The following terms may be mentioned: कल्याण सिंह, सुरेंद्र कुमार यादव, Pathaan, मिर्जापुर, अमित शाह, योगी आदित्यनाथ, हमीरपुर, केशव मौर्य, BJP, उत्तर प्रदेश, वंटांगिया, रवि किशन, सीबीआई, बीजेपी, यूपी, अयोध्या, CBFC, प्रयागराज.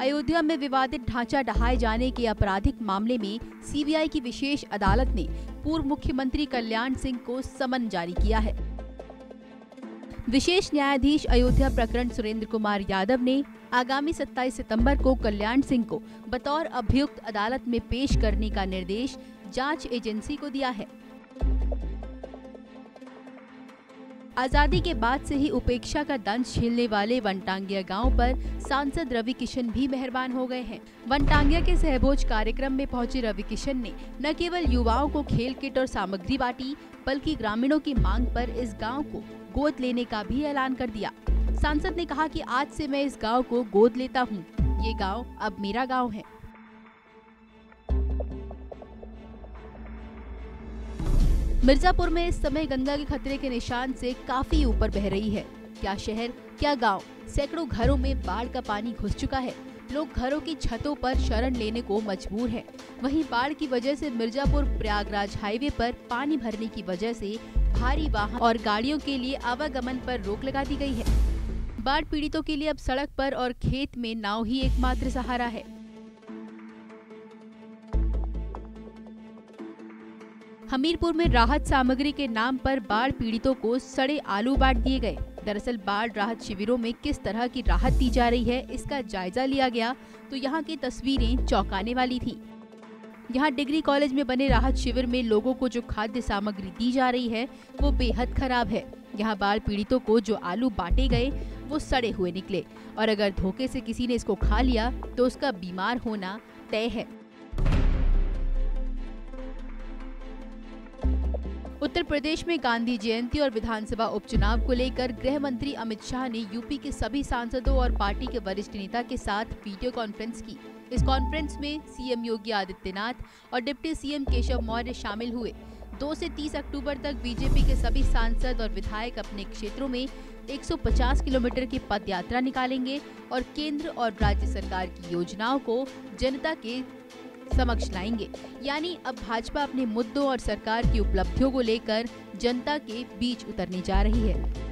अयोध्या में विवादित ढांचा ढहाए जाने के आपराधिक मामले में सीबीआई की विशेष अदालत ने पूर्व मुख्यमंत्री कल्याण सिंह को समन जारी किया है। विशेष न्यायाधीश अयोध्या प्रकरण सुरेंद्र कुमार यादव ने आगामी 27 सितंबर को कल्याण सिंह को बतौर अभियुक्त अदालत में पेश करने का निर्देश जांच एजेंसी को दिया है। आजादी के बाद से ही उपेक्षा का दंश झेलने वाले वंटांगिया गांव पर सांसद रवि किशन भी मेहरबान हो गए हैं। वंटांगिया के सहभोज कार्यक्रम में पहुंचे रवि किशन ने न केवल युवाओं को खेल किट और सामग्री बांटी, बल्कि ग्रामीणों की मांग पर इस गांव को गोद लेने का भी ऐलान कर दिया। सांसद ने कहा कि आज से मैं इस गांव को गोद लेता हूं। ये गांव अब मेरा गांव है। मिर्जापुर में इस समय गंगा के खतरे के निशान से काफी ऊपर बह रही है। क्या शहर, क्या गांव, सैकड़ों घरों में बाढ़ का पानी घुस चुका है। लोग घरों की छतों पर शरण लेने को मजबूर हैं। वहीं बाढ़ की वजह से मिर्जापुर प्रयागराज हाईवे पर पानी भरने की वजह से भारी वाहन और गाड़ियों के लिए आवागमन पर रोक लगा दी गई है। बाढ़ पीड़ितों के लिए अब सड़क पर और खेत में नाव ही एकमात्र सहारा है। हमीरपुर में राहत सामग्री के नाम पर बाढ़ पीड़ितों को सड़े आलू बांट दिए गए। दरअसल बाढ़ राहत शिविरों में किस तरह की राहत दी जा रही है, इसका जायजा लिया गया तो यहाँ की तस्वीरें चौंकाने वाली थी। यहाँ डिग्री कॉलेज में बने राहत शिविर में लोगों को जो खाद्य सामग्री दी जा रही है वो बेहद खराब है। यहाँ बाढ़ पीड़ितों को जो आलू बांटे गए वो सड़े हुए निकले और अगर धोखे से किसी ने इसको खा लिया तो उसका बीमार होना तय है। उत्तर प्रदेश में गांधी जयंती और विधानसभा उपचुनाव को लेकर गृह मंत्री अमित शाह ने यूपी के सभी सांसदों और पार्टी के वरिष्ठ नेता के साथ वीडियो कॉन्फ्रेंस की। इस कॉन्फ्रेंस में सीएम योगी आदित्यनाथ और डिप्टी सीएम केशव मौर्य शामिल हुए। 2 से 30 अक्टूबर तक बीजेपी के सभी सांसद और विधायक अपने क्षेत्रों में 150 किलोमीटर की पद यात्रा निकालेंगे और केंद्र और राज्य सरकार की योजनाओं को जनता के समक्ष लाएंगे। यानी अब भाजपा अपने मुद्दों और सरकार की उपलब्धियों को लेकर जनता के बीच उतरने जा रही है।